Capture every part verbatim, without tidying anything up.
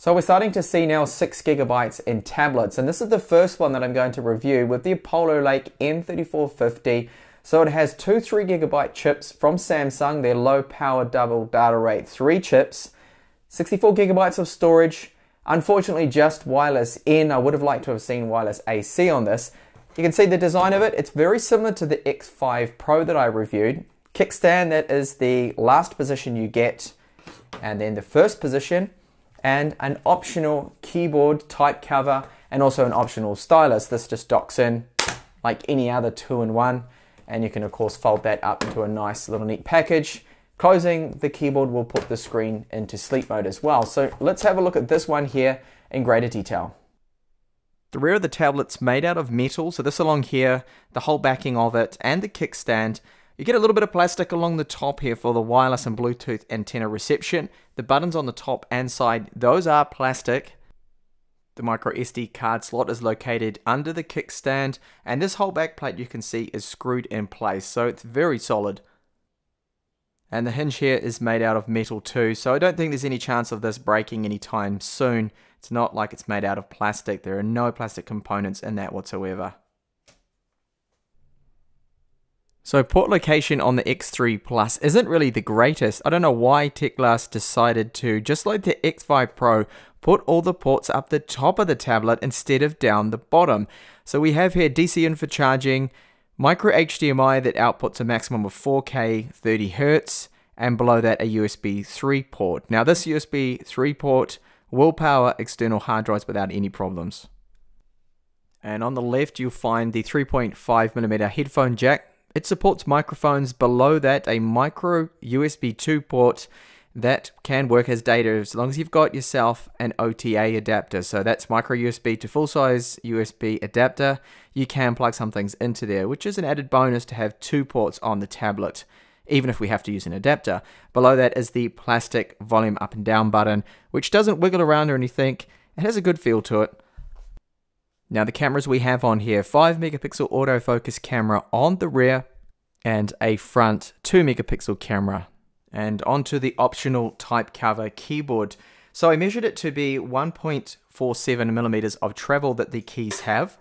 So we're starting to see now six gigabytes in tablets, and this is the first one that I'm going to review with the Apollo Lake N thirty-four fifty. So it has two three gigabyte chips from Samsung, their low power double data rate three chips, sixty-four gigabytes of storage, unfortunately just wireless N. I would have liked to have seen wireless A C on this. You can see the design of it. It's very similar to the X five Pro that I reviewed. Kickstand, that is the last position you get, and then the first position, and an optional keyboard type cover, and also an optional stylus. This just docks in like any other two in one, and you can of course fold that up into a nice little neat package. Closing the keyboard will put the screen into sleep mode as well. So let's have a look at this one here in greater detail. The rear of the tablet's made out of metal, so this along here, the whole backing of it, and the kickstand. You get a little bit of plastic along the top here for the wireless and Bluetooth antenna reception. The buttons on the top and side, those are plastic. The micro S D card slot is located under the kickstand, and this whole back plate you can see is screwed in place, so it's very solid. And the hinge here is made out of metal too, so I don't think there's any chance of this breaking anytime soon. It's not like it's made out of plastic. There are no plastic components in that whatsoever. So port location on the X three Plus isn't really the greatest. I don't know why Teclast decided to, just like the X five Pro, put all the ports up the top of the tablet instead of down the bottom. So we have here D C in for charging, micro H D M I that outputs a maximum of four K thirty hertz, and below that a U S B three port. Now this U S B three port will power external hard drives without any problems. And on the left you'll find the three point five millimeter headphone jack. It supports microphones. Below that, a micro U S B two port that can work as data as long as you've got yourself an O T A adapter. So that's micro U S B to full-size U S B adapter. You can plug some things into there, which is an added bonus to have two ports on the tablet, even if we have to use an adapter. Below that is the plastic volume up and down button, which doesn't wiggle around or anything. It has a good feel to it. Now the cameras we have on here, five megapixel autofocus camera on the rear and a front two megapixel camera. And onto the optional type cover keyboard. So I measured it to be one point four seven millimeters of travel that the keys have,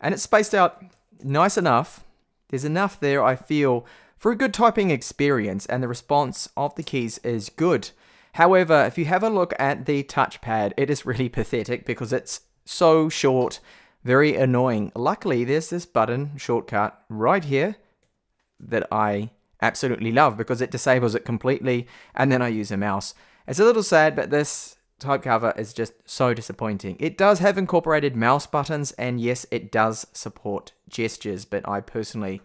and it's spaced out nice enough. There's enough there, I feel, for a good typing experience, and the response of the keys is good. However, if you have a look at the touchpad, it is really pathetic because it's so short, very annoying. Luckily, there's this button shortcut right here that I absolutely love because it disables it completely, and then I use a mouse. It's a little sad, but this type cover is just so disappointing. It does have incorporated mouse buttons, and yes, it does support gestures, but I personally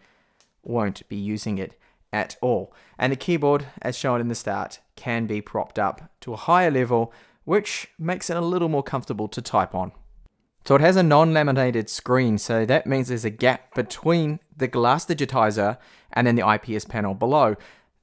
won't be using it at all. And the keyboard, as shown in the start, can be propped up to a higher level, which makes it a little more comfortable to type on. So it has a non-laminated screen, so that means there's a gap between the glass digitizer and then the I P S panel below.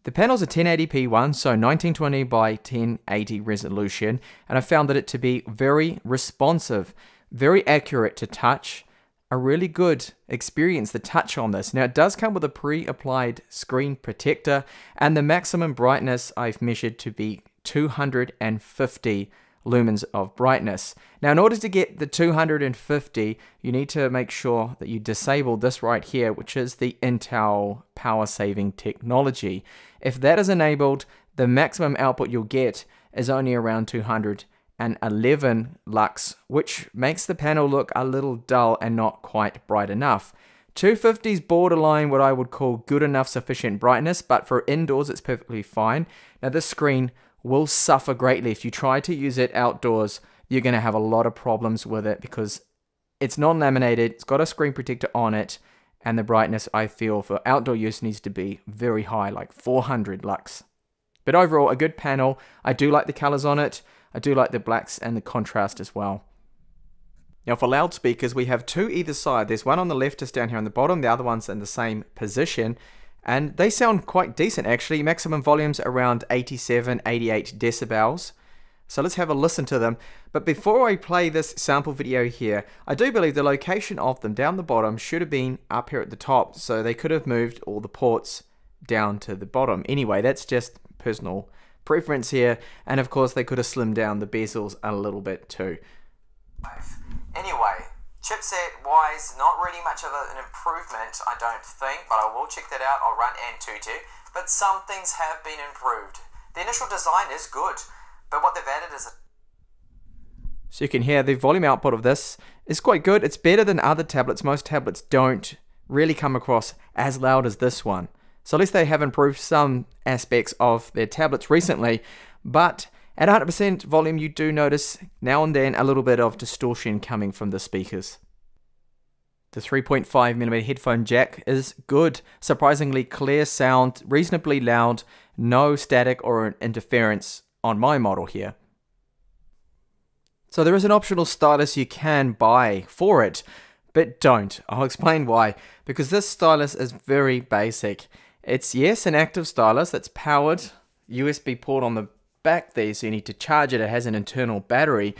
The panel's a ten eighty p one, so nineteen twenty by ten eighty resolution, and I found that it to be very responsive, very accurate to touch, a really good experience to touch on this. Now it does come with a pre-applied screen protector, and the maximum brightness I've measured to be two hundred fifty lumens of brightness. Now in order to get the two hundred fifty, you need to make sure that you disable this right here, which is the Intel power saving technology. If that is enabled, the maximum output you'll get is only around two hundred eleven lux, which makes the panel look a little dull and not quite bright enough. two fifty is borderline what I would call good enough sufficient brightness, but for indoors it's perfectly fine. Now this screen will suffer greatly. If you try to use it outdoors, you're going to have a lot of problems with it because it's non-laminated, it's got a screen protector on it, and the brightness, I feel, for outdoor use needs to be very high, like four hundred lux. But overall, a good panel. I do like the colors on it. I do like the blacks and the contrast as well. Now for loudspeakers, we have two either side. There's one on the left, just down here on the bottom. The other one's in the same position. And they sound quite decent actually. Maximum volume's around eighty-seven, eighty-eight decibels. So let's have a listen to them. But before I play this sample video here, I do believe the location of them down the bottom should have been up here at the top. So they could have moved all the ports down to the bottom. Anyway, that's just personal preference here, and of course they could have slimmed down the bezels a little bit too. Anyway, chipset wise, not really much of an improvement I don't think, but I will check that out. I'll run Antutu, but some things have been improved. The initial design is good, but what they've added is a... So you can hear the volume output of this is quite good. It's better than other tablets. Most tablets don't really come across as loud as this one. So at least they have improved some aspects of their tablets recently, but at one hundred percent volume you do notice now and then a little bit of distortion coming from the speakers. The three point five millimeter headphone jack is good, surprisingly clear sound, reasonably loud, no static or interference on my model here. So there is an optional stylus you can buy for it, but don't. I'll explain why, because this stylus is very basic. It's, yes, an active stylus that's powered, U S B port on the back there, so you need to charge it, it has an internal battery.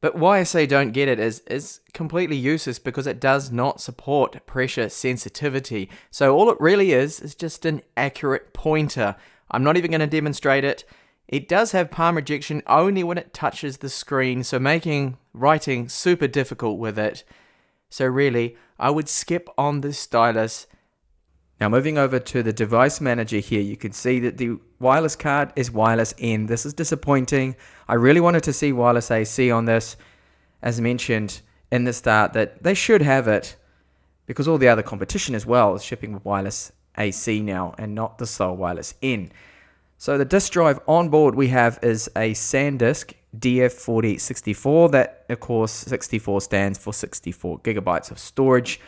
But why I say don't get it is, is completely useless because it does not support pressure sensitivity. So all it really is is just an accurate pointer. I'm not even going to demonstrate it. It does have palm rejection only when it touches the screen, so making writing super difficult with it. So really, I would skip on this stylus. Now moving over to the device manager here, you can see that the wireless card is wireless N. This is disappointing. I really wanted to see wireless A C on this. As mentioned in the start, that they should have it, because all the other competition as well is shipping with wireless A C now and not the sole wireless N. So the disk drive on board we have is a SanDisk D F four oh six four. That, of course, sixty-four stands for sixty-four gigabytes of storage,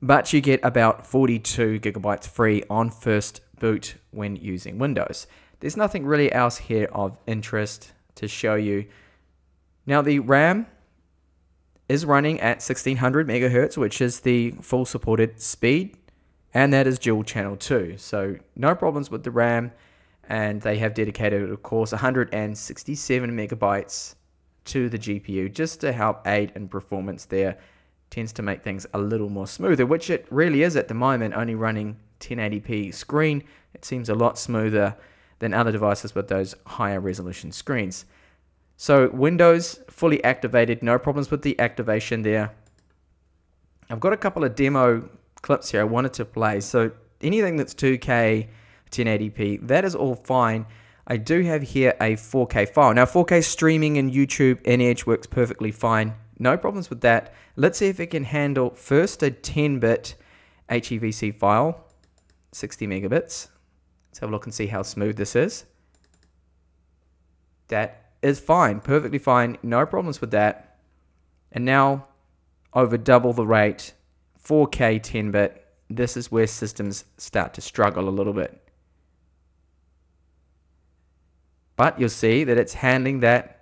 but you get about forty-two gigabytes free on first boot when using Windows. There's nothing really else here of interest to show you. Now the RAM is running at sixteen hundred megahertz, which is the full supported speed, and that is dual channel too. So no problems with the RAM. And they have dedicated, of course, one hundred sixty-seven megabytes to the G P U just to help aid in performance there. Tends to make things a little more smoother, which it really is at the moment, only running ten eighty p screen. It seems a lot smoother than other devices with those higher resolution screens. So Windows fully activated, no problems with the activation there. I've got a couple of demo clips here I wanted to play. So anything that's two K, ten eighty p, that is all fine. I do have here a four K file. Now four K streaming and YouTube and Edge works perfectly fine. No problems with that. Let's see if it can handle first a ten bit H E V C file, sixty megabits. Let's have a look and see how smooth this is. That is fine, perfectly fine. No problems with that. And now over double the rate, four K ten bit. This is where systems start to struggle a little bit. But you'll see that it's handling that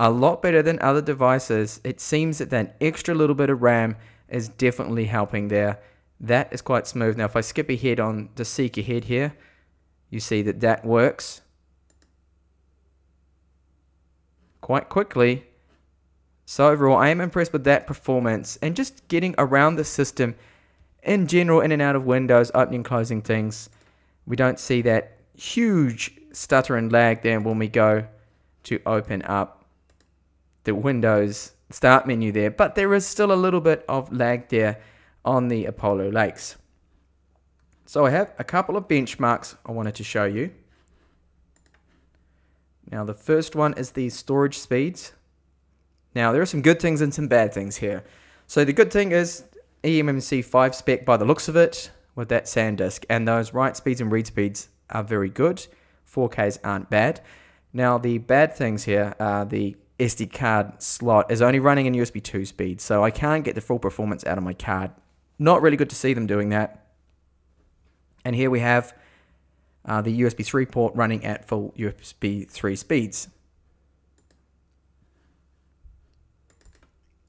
a lot better than other devices. It seems that that extra little bit of RAM is definitely helping there. That is quite smooth. Now if I skip ahead on the seek ahead here, you see that that works quite quickly. So overall I am impressed with that performance and just getting around the system in general, in and out of Windows, opening and closing things. We don't see that huge stutter and lag there when we go to open up the Windows start menu there, but there is still a little bit of lag there on the Apollo Lakes. So I have a couple of benchmarks I wanted to show you. Now the first one is the storage speeds. Now there are some good things and some bad things here. So the good thing is e M M C five spec by the looks of it with that SanDisk, and those write speeds and read speeds are very good. four Ks aren't bad. Now the bad things here are the S D card slot is only running in U S B two speed, so I can't get the full performance out of my card. Not really good to see them doing that. And here we have uh, the U S B three port running at full U S B three speeds.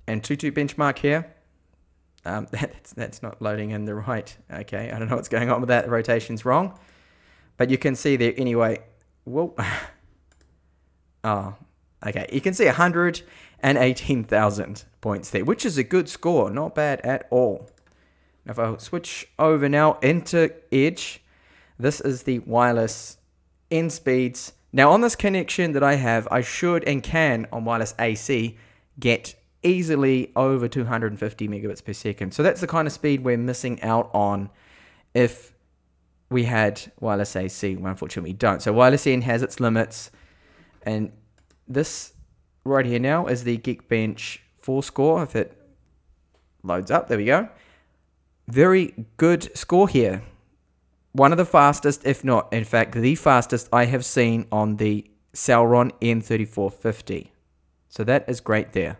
And Antutu benchmark here. Um, that's, that's not loading in the right. Okay, I don't know what's going on with that. The rotation's wrong. But you can see there anyway. Whoa. Oh, okay. You can see one hundred eighteen thousand points there, which is a good score. Not bad at all. Now if I switch over now into Edge, this is the wireless N speeds. Now on this connection that I have, I should and can on wireless A C get easily over two hundred fifty megabits per second. So that's the kind of speed we're missing out on if we had wireless A C. Well, unfortunately we don't. So wireless N has its limits, and this right here now is the Geekbench four score. If it loads up, there we go. Very good score here. One of the fastest, if not, in fact, the fastest I have seen on the Celeron N thirty-four fifty. So that is great there.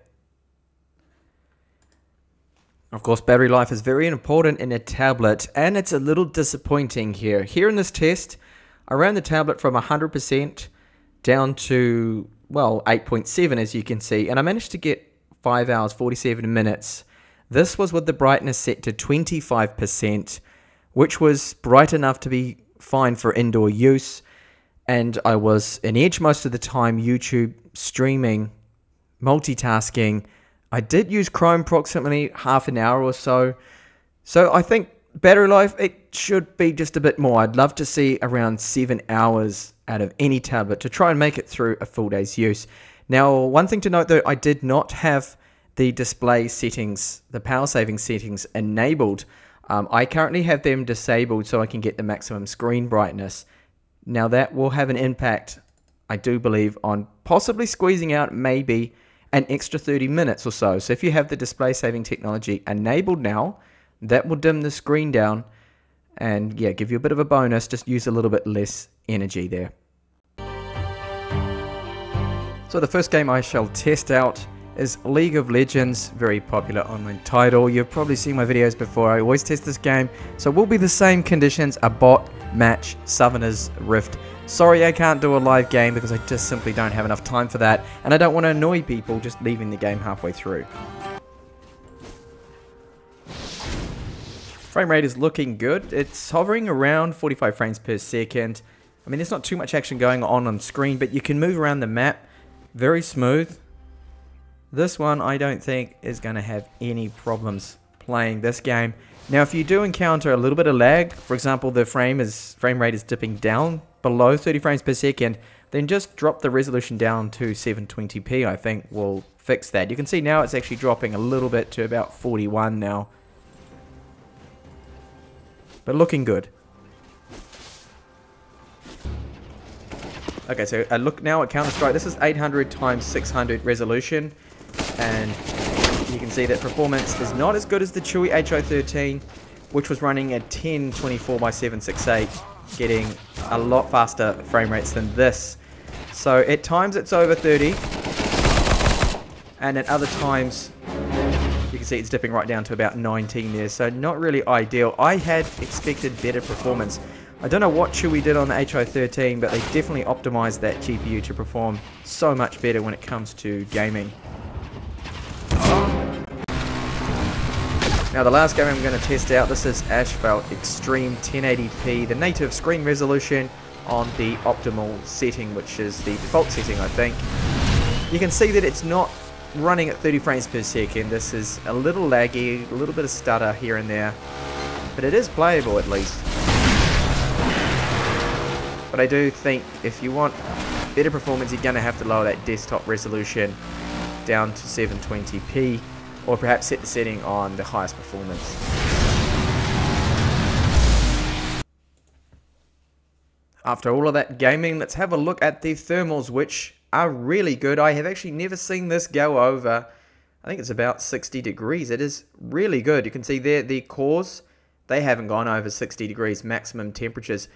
Of course, battery life is very important in a tablet, and it's a little disappointing here. Here in this test, I ran the tablet from one hundred percent down to, well, eight point seven as you can see, and I managed to get five hours forty-seven minutes. This was with the brightness set to twenty-five percent, which was bright enough to be fine for indoor use, and I was in edge most of the time, YouTube, streaming, multitasking. I did use Chrome approximately half an hour or so, so I think battery life, it should be just a bit more. I'd love to see around seven hours out of any tablet to try and make it through a full day's use. Now, one thing to note though, I did not have the display settings, the power saving settings enabled. Um, I currently have them disabled so I can get the maximum screen brightness. Now that will have an impact, I do believe, on possibly squeezing out maybe an extra thirty minutes or so. So if you have the display saving technology enabled now, that will dim the screen down and yeah, give you a bit of a bonus, just use a little bit less energy there. So the first game I shall test out is League of Legends, very popular online title. You've probably seen my videos before, I always test this game, so it will be the same conditions, a bot match, Summoner's Rift. Sorry I can't do a live game because I just simply don't have enough time for that, and I don't want to annoy people just leaving the game halfway through. Frame rate is looking good, it's hovering around forty-five frames per second. I mean, there's not too much action going on on screen, but you can move around the map, very smooth. This one I don't think is going to have any problems playing this game. Now if you do encounter a little bit of lag, for example the frame is frame rate is dipping down below thirty frames per second, then just drop the resolution down to seven twenty p. I think will fix that. You can see now it's actually dropping a little bit to about forty-one now. But looking good. Okay, so a look now at Counter-Strike. This is eight hundred by six hundred resolution. And you can see that performance is not as good as the Chewy H O thirteen, which was running at ten twenty-four by seven sixty-eight, getting a lot faster frame rates than this. So at times it's over thirty, and at other times you can see it's dipping right down to about nineteen there, so not really ideal. I had expected better performance. I don't know what Chewy did on the H O thirteen, but they definitely optimized that G P U to perform so much better when it comes to gaming. Now the last game I'm going to test out, this is Asphalt Extreme ten eighty p, the native screen resolution on the optimal setting, which is the default setting I think. You can see that it's not running at thirty frames per second. This is a little laggy, a little bit of stutter here and there, but it is playable at least. But I do think if you want better performance, you're going to have to lower that desktop resolution down to seven twenty p. Or perhaps set the setting on the highest performance. After all of that gaming, let's have a look at the thermals, which are really good. I have actually never seen this go over, I think it's about sixty degrees. It is really good. You can see there the cores, they haven't gone over sixty degrees maximum temperatures.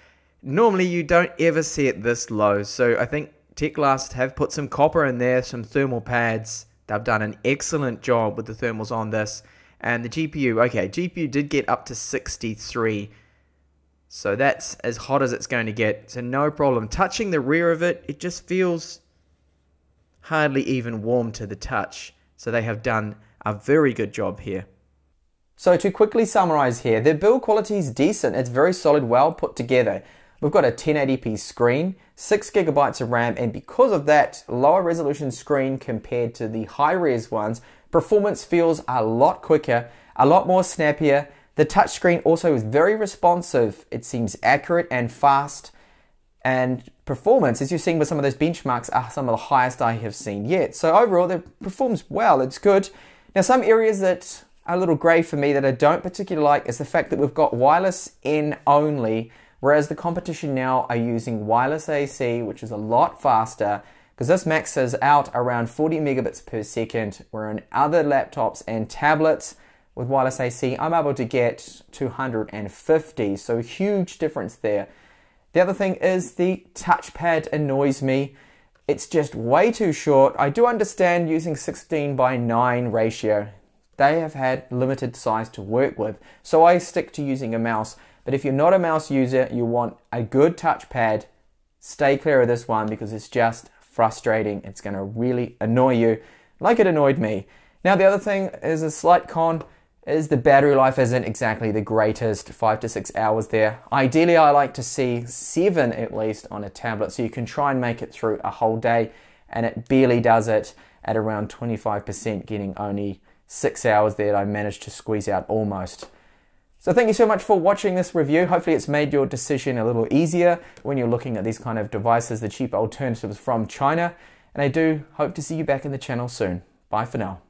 Normally you don't ever see it this low, so I think Teclast have put some copper in there, some thermal pads. They've done an excellent job with the thermals on this. And the G P U, okay, G P U did get up to sixty-three. So that's as hot as it's going to get. So no problem. Touching the rear of it, it just feels hardly even warm to the touch. So they have done a very good job here. So to quickly summarize here, their build quality is decent. It's very solid, well put together. We've got a ten eighty p screen, six gigabytes of RAM, and because of that lower resolution screen compared to the high res ones, performance feels a lot quicker, a lot more snappier. The touchscreen also is very responsive, it seems accurate and fast, and performance, as you've seen with some of those benchmarks, are some of the highest I have seen yet. So overall, it performs well, it's good. Now, some areas that are a little grey for me that I don't particularly like is the fact that we've got wireless in only, whereas the competition now are using wireless A C, which is a lot faster, because this maxes out around forty megabits per second, where on other laptops and tablets with wireless A C, I'm able to get two hundred fifty, so huge difference there. The other thing is the touchpad annoys me. It's just way too short. I do understand using sixteen by nine ratio. They have had limited size to work with, so I stick to using a mouse. But if you're not a mouse user, you want a good touchpad, stay clear of this one because it's just frustrating. It's gonna really annoy you, like it annoyed me. Now, the other thing is a slight con, is the battery life isn't exactly the greatest, five to six hours there. Ideally, I like to see seven at least on a tablet, so you can try and make it through a whole day, and it barely does it at around twenty-five percent, getting only six hours there that I managed to squeeze out almost. So thank you so much for watching this review. Hopefully it's made your decision a little easier when you're looking at these kind of devices, the cheap alternatives from China, and I do hope to see you back in the channel soon. Bye for now.